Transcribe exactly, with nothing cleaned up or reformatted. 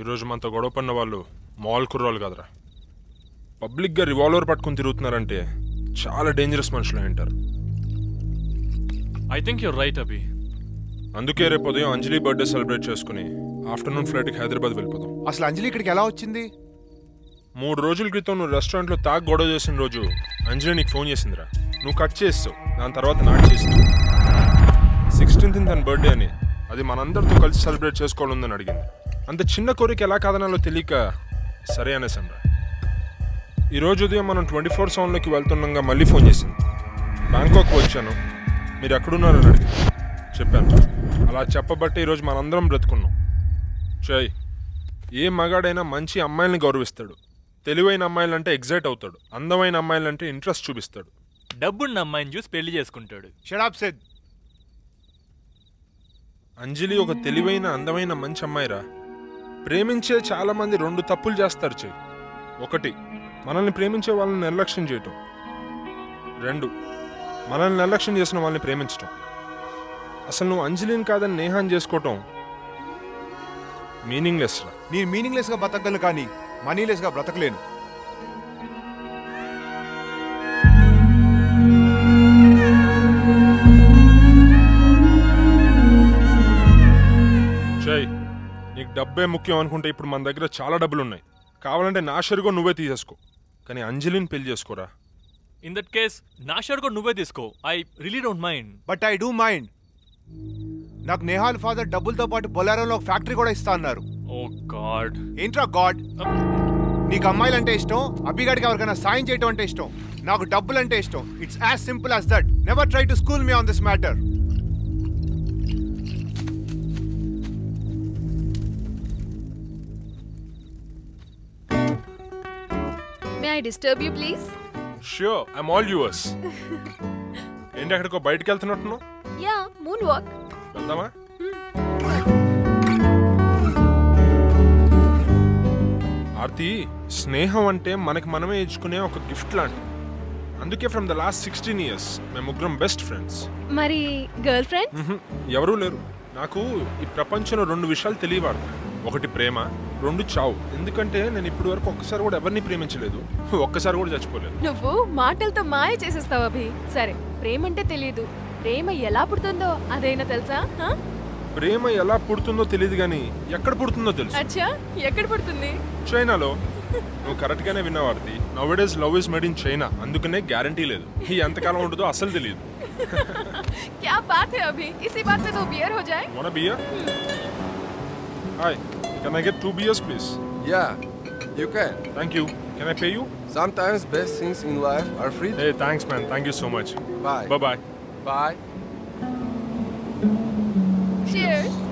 ఈరోజు మనతో గొడవపడిన వాళ్ళు మాల్ కుర్రాళ్ళు కదరా. పబ్లిక్గా రివాల్వర్ పట్టుకుని తిరుగుతున్నారంటే చాలా డేంజరస్ మనుషులు అంటారు. I think you're right Abhi. అందుకే రేపు ఉదయం అంజలి బర్త్డే సెలబ్రేట్ చేసుకుని ఆఫ్టర్నూన్ ఫ్లైట్కి హైదరాబాద్ వెళ్ళిపోదాం. అసలు అంజలి ఇక్కడికి ఎలా వచ్చింది? మూడు రోజుల క్రితం నువ్వు రెస్టారెంట్లో తాగి గొడవ చేసిన రోజు అంజలి నీకు ఫోన్ చేసిందిరా. నువ్వు కట్ చేస్తావు, దాని తర్వాత నాకు చేస్తావు. సిక్స్టీన్త్ తన బర్త్డే అని, అది మనందరితో కలిసి సెలబ్రేట్ చేసుకోవాలి ఉందని అడిగింది. అంత చిన్న కోరిక ఎలా కాదనాలో తెలియక సరే అనేసాను రా. ఈరోజు ఉదయం మనం ట్వంటీ ఫోర్ సెవెన్లోకి వెళ్తున్నాగా మళ్ళీ ఫోన్ చేసింది. బ్యాంకాక్ వచ్చాను, మీరు ఎక్కడున్నారని అడిగింది. చెప్పాను. అలా చెప్పబట్టే ఈరోజు మనందరం బ్రతుకున్నాం. చేయి ఏ మగాడైనా మంచి అమ్మాయిల్ని గౌరవిస్తాడు. తెలివైన అమ్మాయిలంటే ఎగ్జైట్ అవుతాడు. అందమైన అమ్మాయిలంటే ఇంట్రెస్ట్ చూపిస్తాడు. డబ్బున్న అమ్మాయిని చూసి పెళ్లి చేసుకుంటాడు. షడాప్ సెద్. అంజలి ఒక తెలివైన అందమైన మంచి అమ్మాయిరా. ప్రేమించే చాలా మంది రెండు తప్పులు చేస్తారు చెయ్యి. ఒకటి, మనల్ని ప్రేమించే వాళ్ళని నిర్లక్ష్యం చేయటం. రెండు, మనల్ని నిర్లక్ష్యం చేసిన వాళ్ళని ప్రేమించటం. అసలు నువ్వు అంజలిని కాదని నేహాన్ని చేసుకోవటం మీనింగ్లెస్ రా. నేను మీనింగ్లెస్గా బతకను, కానీ మనీలెస్గా బ్రతకలేను. చెయ్, నీకు డబ్బే ముఖ్యం అనుకుంటే ఇప్పుడు మన దగ్గర చాలా డబ్బులు ఉన్నాయి. కావాలంటే నా షేర్గా నువ్వే తీసేసుకో, కానీ అంజలిని పెళ్లి చేసుకోరా. ఇన్ దట్ కేస్ నా షేర్గా నువ్వే తీసుకో. I really don't mind, but I do mind. నాకు నేహాల్ ఫాదర్ డబ్బులతో పాటు బొలారోలో ఒక ఫ్యాక్టరీ కూడా ఇస్తా అన్నారు. Oh God. ఏంట్రా గాడ్? నీకు అమ్మాయిలంటే ఇష్టం, అబ్బిగాడికి ఎవరికైనా సాయం చేయటం అంటే ఇష్టం, నాకు డబ్బులంటే ఇష్టం. It's as simple as that. Never try to school me on this matter. May I disturb you please? Sure, I am all yours. ఏంటి అక్కడికో బయటికి వెళ్తున్నట్టున్నావు? Yeah, moon walk. వెళ్దామా? ఆర్తి, స్నేహం అంటే మనకి మనమే ఇచ్చుకునే ఒక గిఫ్ట్ లాంటిది. అందుకే from the last sixteen years మేము ముగ్గురం బెస్ట్ ఫ్రెండ్స్. మరి గర్ల్ ఫ్రెండ్స్ ఎవరూ లేరు. నాకు ఈ ప్రపంచంలో రెండు విషయాలు తెలియవాడుతాయి. ఒకటి ప్రేమ, రెండు చావు. ఎందుకంటే నేను ఇప్పుడు వరకు ఒక్కసారి కూడా ఎవరిని ప్రేమించలేదు, ఒక్కసారి కూడా చచ్చిపోలేదు. నువ్వు మాటలతో మాయ చేసేస్తావు అభి. సరే, ప్రేమ అంటే తెలియదు, ప్రేమ ఎలా పుడుతుందో అదైనా తెలుసా? ప్రేమ ఎలా పుడుతుందో తెలియదు కానీ ఎక్కడ పుడుతుందో తెలుసు. అచ్చా, ఎక్కడ పుడుతుంది? చైనాలో. నువ్వు కరెక్ట్ గానే విన్నావు Aarti. Nowadays love is made in China. అందుకనే గ్యారంటీ లేదు, ఈ ఎంతకాలం ఉంటుందో అసలు తెలియదు. క్యా బాత్ హై అభి, ఇసి బాత్ పే తో బియర్ హో జాయే. What beer? Hi, can I get two beers please? Yeah, you can. Thank you. Can I pay you? Sometimes best things in life are free. Hey, thanks man. Thank you so much. Bye bye bye. Cheers.